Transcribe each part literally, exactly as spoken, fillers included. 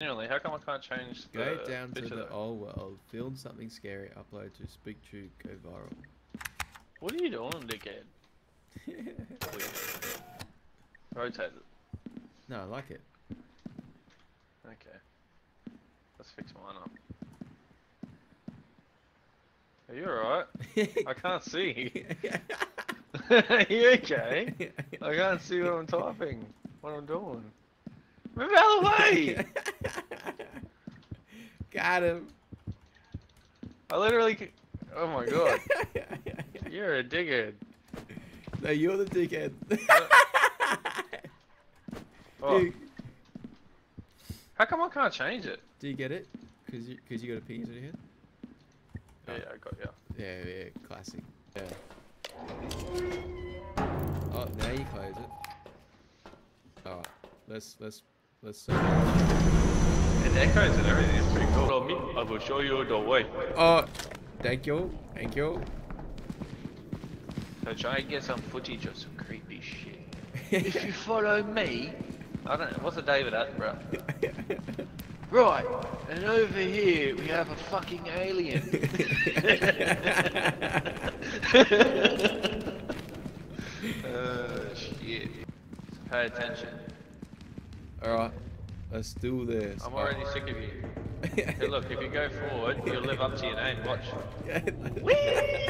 Anyway, how come I can't change the Go down to the old world, film something scary, upload to SpeakTube, go viral. What are you doing, dickhead? Rotate it. No, I like it. Okay. Let's fix mine up. Are you alright? I can't see. Are you okay? I can't see what I'm typing, what I'm doing. Move out of the way! Got him. I literally... Oh my god. You're a dickhead. No, you're the dickhead. Oh. Dude. How come I can't change it? Do you get it? Cause you, cause you got a penis in your head? Yeah, oh. yeah, I got yeah. Yeah, yeah, classic. Yeah. Oh, now you close it. Alright, let's, let's, let's... Uh... It echoes and everything, it's pretty cool. I will show you the way. Oh, thank you, thank you. So try and get some footage of some creepy shit. If you follow me... I don't know, what's a David Attenborough? Right, and over here we have a fucking alien. uh, shit. Pay attention. Alright, let's do this. I'm already oh. sick of you. Hey, look, if you go forward, you'll live up to your name. Watch. Whee!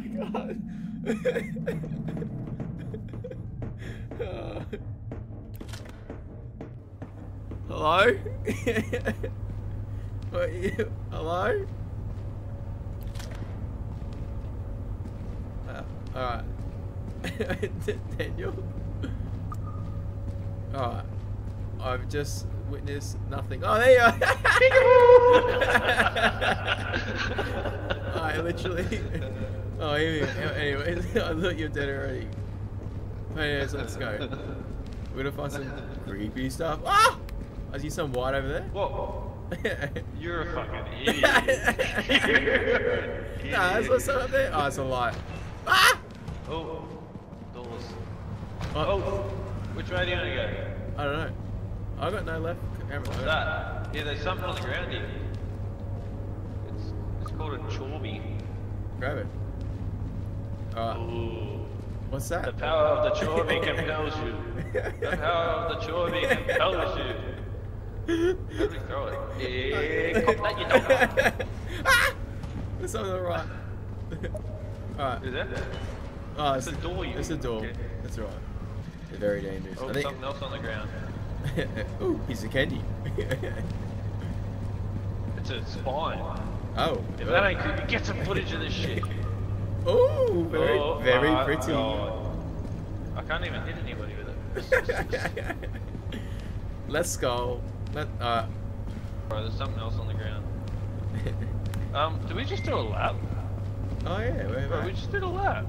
Oh my god. uh. Hello? Wait, hello? Uh, Alright. Daniel? Alright. I've just witnessed nothing. Oh, there you are! I literally. Oh, anyway, anyways, I thought you were dead already. Anyways, let's go. We're gonna find some creepy stuff. Ah! I see some white over there. Whoa! You're a fucking idiot. Nah, there's not something up there. Oh, it's a light. Ah! Oh, doors. Oh, oh. Which way do you want to go? I don't know. I've got no left. What's that? Yeah, there's something on the ground here. Called a Chorby. Grab it. Alright. Ooh. What's that? The power of the Chorby compels you. The power of the Chorby compels you. How do we throw it? Yeah, cop that, you dog. Ah! There's something on the right. Alright. Is that? Oh, it's, it's a door. You it's a door. Get. That's right. They're very dangerous. Oh, I think... something else on the ground. Ooh, piece of candy. It's a spine. Oh. If that ain't creepy, get some footage of this shit. Ooh, very, oh, very uh, pretty. Oh. I can't even hit anybody with it. Let's go. Let, uh. Bro, there's something else on the ground. um, did we just do a lap? Oh yeah, wait, Bro, we just did a lap.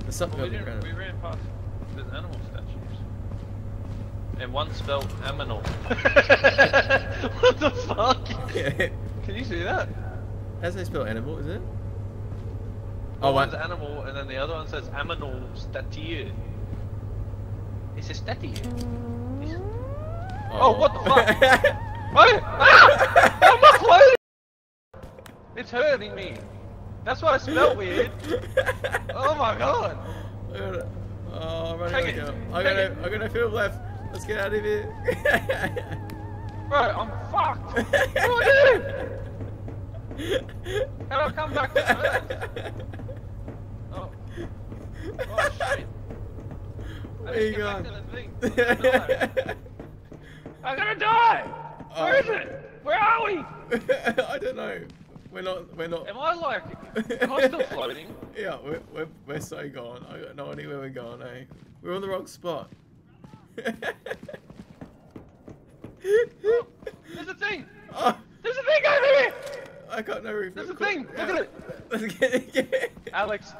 There's something well, on we the ground. We ran past the animal statues. And one spelled aminal. What the fuck? Yeah. Can you see that? That's how they spell animal, is it? Oh, one's what? Animal, and then the other one says aminal statue. It's a statue. It's... Oh. Oh, what the fuck? What? Ah! I'm not floating! It's hurting me. That's why I smell weird. Oh my god. I gotta... Oh, I'm running out. I gotta, I gotta film left. Let's get out of here. Bro, I'm fucked! What do I do? How do I come back to Earth? Oh. Oh, shit. Where are you going? I'm gonna die! Oh. Where is it? Where are we? I don't know. We're not, we're not... Am I like... Am I still floating? Yeah, we're, we're, we're so gone. I got no idea where we're going, eh? We're on the wrong spot. Oh, there's a thing! Oh. There's a thing over here! I got no roof. There's a thing! Look yeah. at it! Let's get it, get it. Alex,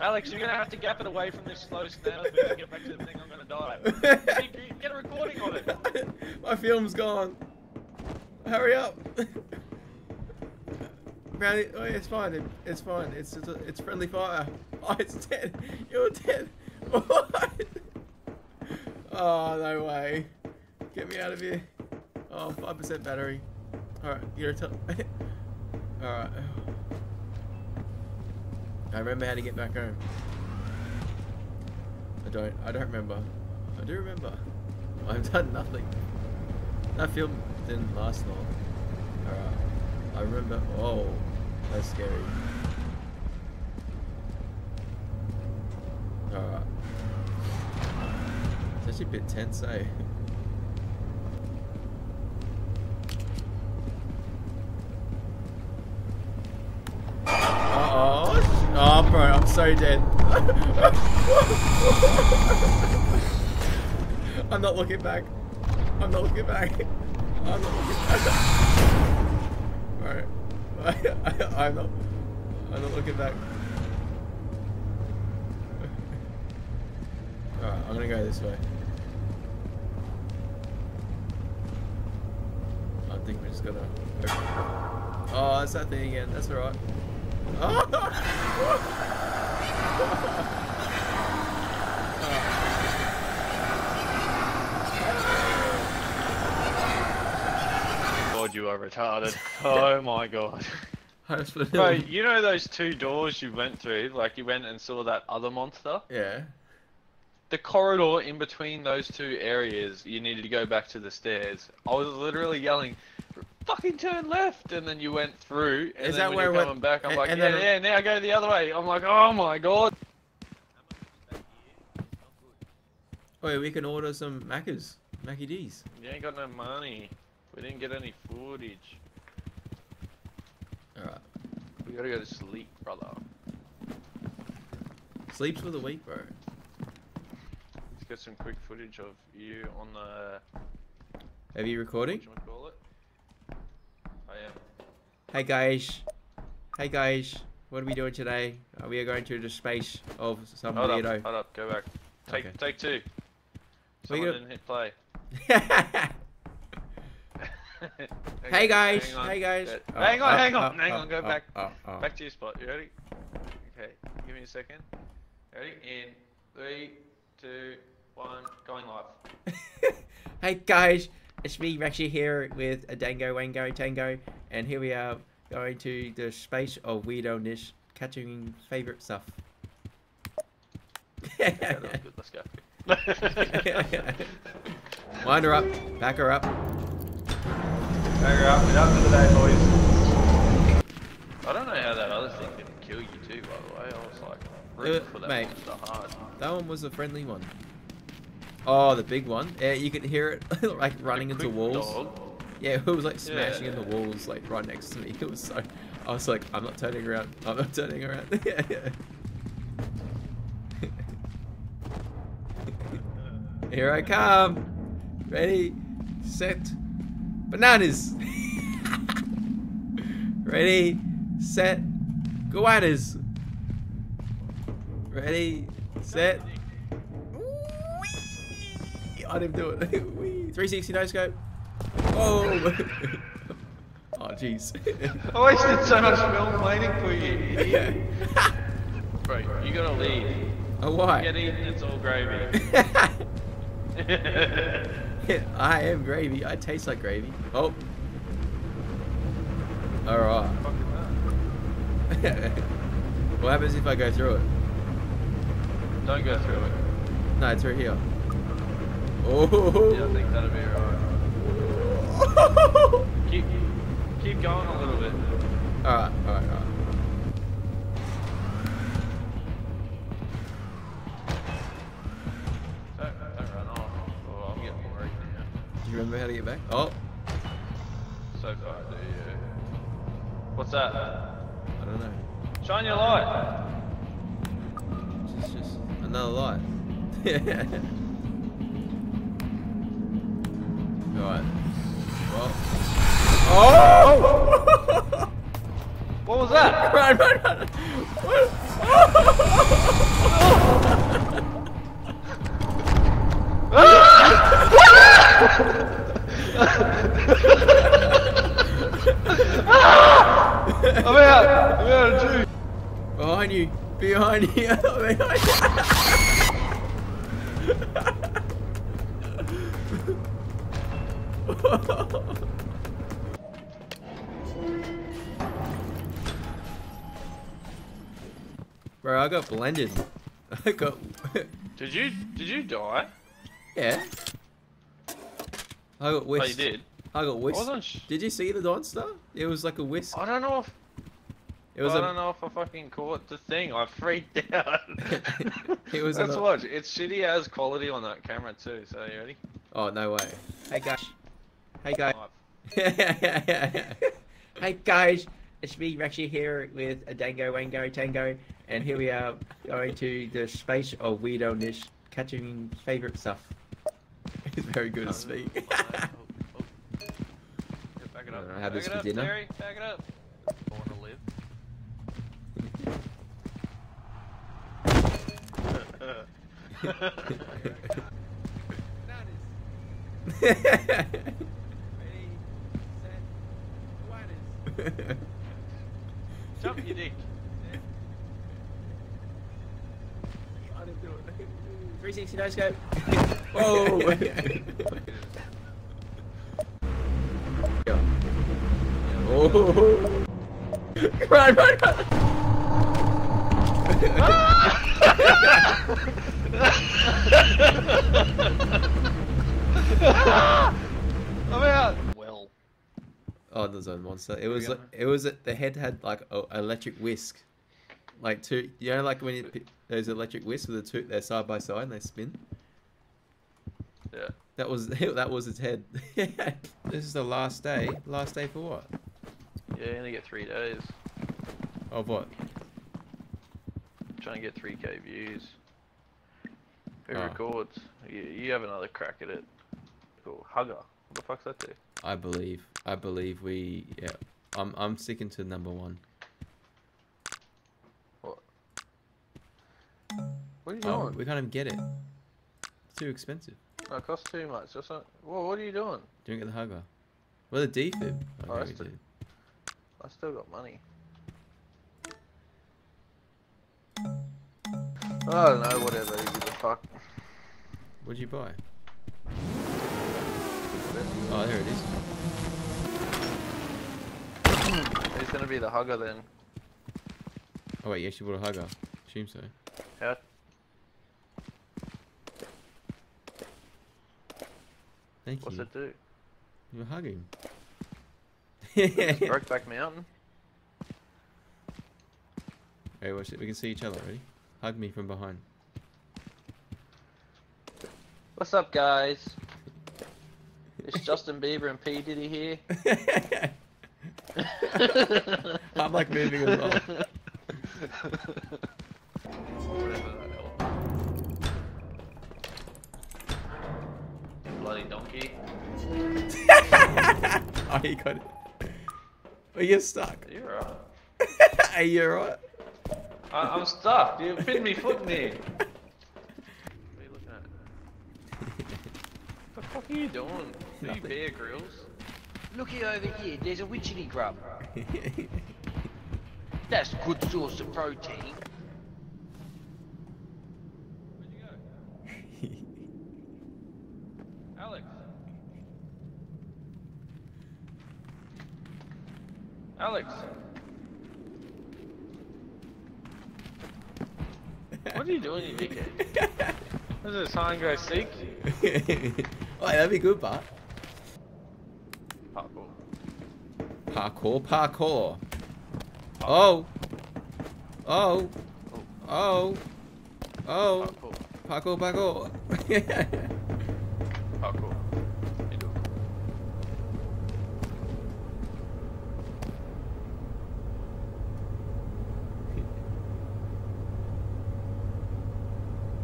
Alex, you're gonna have to gap it away from this slow snail so we can get back to the thing. I'm gonna die. Get a recording on it! My film's gone. Hurry up! Brownie, oh yeah, it's fine. It's fine. It's it's, it's friendly fire. Oh, it's dead. You're dead. What? Oh, no way. Get me out of here. Oh, five percent battery. Alright, you're a t Alright. I remember how to get back home. I don't. I don't remember. I do remember. I've done nothing. That film didn't last long. Alright. I remember. Oh, that's scary. Alright. It's actually a bit tense, eh? Oh, bro, I'm so dead. I'm not looking back. I'm not looking back. I'm not looking back. Bro, I, I, I'm not. I'm not looking back. Alright, I'm gonna go this way. I think we're just gonna. Oh, that's that thing again. That's alright. Oh. God, you are retarded. Oh my god. Bro, you know those two doors you went through, like you went and saw that other monster? Yeah. The corridor in between those two areas, you needed to go back to the stairs. I was literally yelling, fucking turn left, and then you went through, and is then that when where you're coming back, I'm like, yeah, yeah, now I go the other way. I'm like, oh my god. Wait, we can order some Macca's, Mackie D's. You ain't got no money. We didn't get any footage. Alright. We gotta go to sleep, brother. Sleep's for the week, bro. Let's get some quick footage of you on the... Have you recording? What do you want to call it? Oh, yeah. Hey guys, hey guys, what are we doing today? Uh, we are going to the space of some hold weirdo. Up, hold up, go back. Take, okay. take two. Someone gonna... didn't hit play. Hey, hey guys, hey guys. Hang on, hang on, hang on, go back. Oh, oh, oh. Back to your spot, you ready? Okay, give me a second. Ready? In three, two, one, going live. Hey guys. It's me, Rexy, here with a Dango Wango Tango, and here we are going to the space of weirdo-ness, catching favourite stuff. Okay, that was good. Let's go. Wind her up, back her up. Back her up, we're done for the day, boys. I don't know how that other thing didn't kill you too, by the way. I was like, rooting for that mate, monster hard. That one was a friendly one. Oh, the big one. Yeah, you could hear it like running into walls. Dog. Yeah, it was like smashing yeah, yeah. in the walls, like right next to me. It was so. I was like, I'm not turning around. I'm not turning around. Yeah, yeah. Here I come. Ready, set, bananas. Ready, set, goannas. Ready, set. I didn't do it. three sixty no scope. Oh! Oh, jeez. I wasted so much film planning for you. Yeah. Bro, you gotta leave. Oh, why? Get eaten, it's all gravy. Yeah, I am gravy. I taste like gravy. Oh. Alright. What happens if I go through it? Don't go through it. No, through here. Oh. Yeah, I think that'll be alright. keep, keep going a little bit. Alright, alright, alright. Don't, don't run off. Oh, I'm getting worried now. Do you remember how to get back? Oh. So far, I do, yeah. What's that? I don't know. Shine your light! It's just another light. Yeah. Alright. Well. Oh! What was that? Run, run, run! What? I'm out! behind you. Bro, I got blended. I got. Did you? Did you die? Yeah. I got whisked. Oh, you did. I got whisked. I sh did you see the Donstar? It was like a whisk. I don't know if. It was I a... don't know if I fucking caught the thing. I freaked out. It was. Let's watch. It's shitty as quality on that camera too. So you ready? Oh no way. Hey guys. Hey guys. Hey guys. It's me, Rexy, here with a Dango Wango Tango, and here we are going to the space of weirdo-ness, catching favorite stuff. He's very good at speed. Oh, oh, oh. Back it up. I have back this it for up, dinner. Terry, back it up. I want to live. Jump, you dick. I didn't do it. three sixty no scope. Whoa! Oh! Run, run, run! I'm out! Well. Oh, the zone monster. It was, like, it was, the head had like an electric whisk. Like two, you know, like when you, there's electric whisk with the two, they're side by side and they spin. Yeah. That was, that was its head. This is the last day. Last day for what? Yeah, you only get three days. Of what? I'm trying to get three K views. Who oh. records? You, you have another crack at it. Cool. Hugger. What the fuck's that do? I believe. I believe we. Yeah. I'm. I'm sticking to number one. What? What are you oh, doing? We can't even get it. It's too expensive. Oh, it costs too much. That's not. Whoa! What are you doing? Doing it the hugger. Well, the defib. Oh, I, still... I still got money. Oh, I don't know. Whatever. You give a fuck. What'd you buy? Oh, there it is. It's gonna be the hugger then. Oh wait, you actually bought a hugger. Assume so. Yeah. Thank What's you. What's it do? You're hugging. Brokeback Mountain. Hey, watch it. We can see each other already. Hug me from behind. What's up, guys? It's Justin Bieber and P. Diddy here. I'm like moving as well. Bloody donkey. Oh, he got it. Well, you're stuck. You're alright. Are you alright? I'm stuck. You pinned me foot in there. What are you looking at? What the fuck are you doing? Are you Bear Grylls? Looky over here, there's a witchetty grub. That's a good source of protein. Where'd you go? Alex. Alex. What are you doing, you dickhead? This is a sign go seek. Oh, that'd be good, Bart. Parkour. Parkour, parkour. Oh. Oh. Oh. Oh. Parkour, parkour. Parkour. You do it.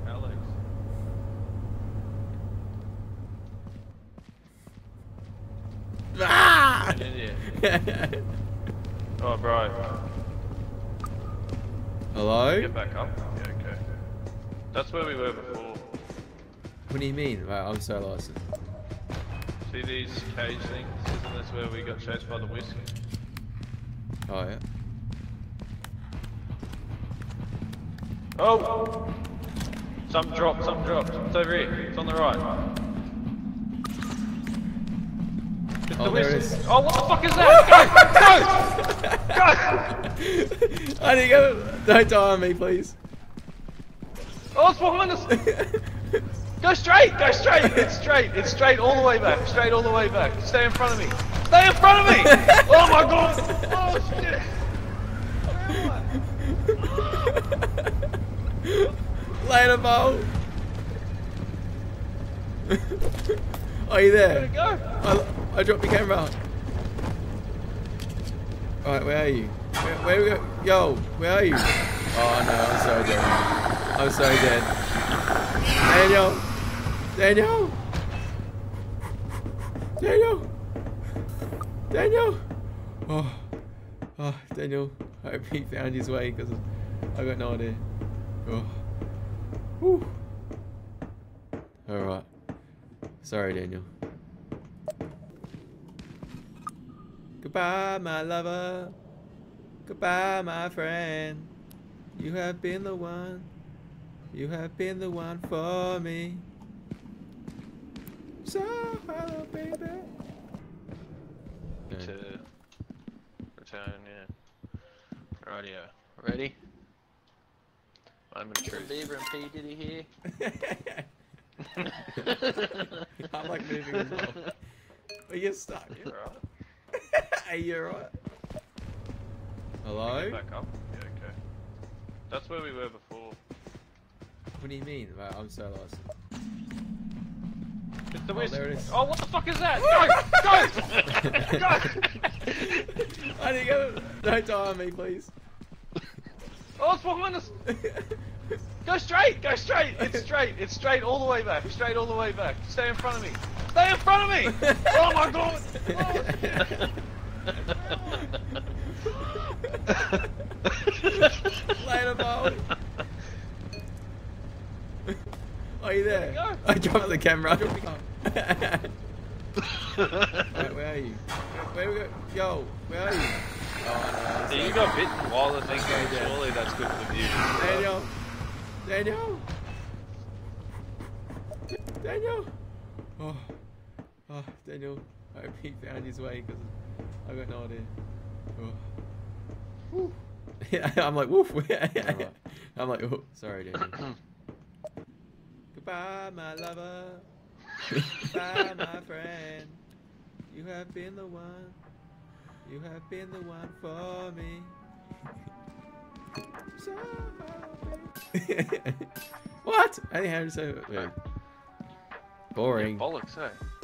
Alex. Ah! An idiot. Oh, bro. Hello? Get back up. Yeah, okay. That's where we were before. What do you mean? Wow, I'm so lost. See these cage things? Isn't this where we got chased by the whisk? Oh, yeah. Oh! Some dropped, some dropped. It's over here. It's on the right. It's oh, the there it is. Oh, what the fuck is that? Go! Go! Go! I didn't go. Don't die on me, please. Oh, it's behind us! Go straight! Go straight! It's straight! It's straight all the way back. Straight all the way back. Stay in front of me. Stay in front of me! Oh my god! Oh shit! Later, Bo. Are you there? Go. I, I dropped the camera. Alright, where are you? Where, where are we go? Yo, where are you? Oh no, I'm so dead. I'm so dead. Daniel! Daniel! Daniel! Daniel! Oh, oh Daniel. I hope he found his way because I've got no idea. Oh. Whew. All right. Sorry, Daniel. Goodbye, my lover. Goodbye, my friend. You have been the one. You have been the one for me. So, hello, baby. Okay. To return, yeah. Rightio. Ready? I'm Justin Bieber and P. Diddy here. I like moving as well. Well, you're stuck. You're right. Are you alright? Hello? Back up. Yeah, okay. That's where we were before. What do you mean? Right, I'm so lost. It's the oh, there it is. Oh, what the fuck is that? Go! Go! Go! I didn't go. Don't die on me, please. Oh, it's behind us! Go straight! Go straight! It's straight! It's straight all the way back! Straight all the way back! Stay in front of me! Stay in front of me! Oh my god! Oh shit! Later, Bo! Are you there? there I dropped the camera. Right, where are you? Where are we go? Yo, where are you? Oh, no, so you got bitten while the thing goes, yeah. Surely that's good for you. Daniel! Daniel! Daniel! Oh, oh Daniel. I hope he found his way because I've got no idea. Oh. Woo. Yeah, I'm like, woof. I'm like, oh, sorry, Daniel. Goodbye, my lover. Goodbye, my friend. You have been the one. You have been the one for me. So what? I didn't have to say it. Yeah. Boring. Yeah, bollocks, eh?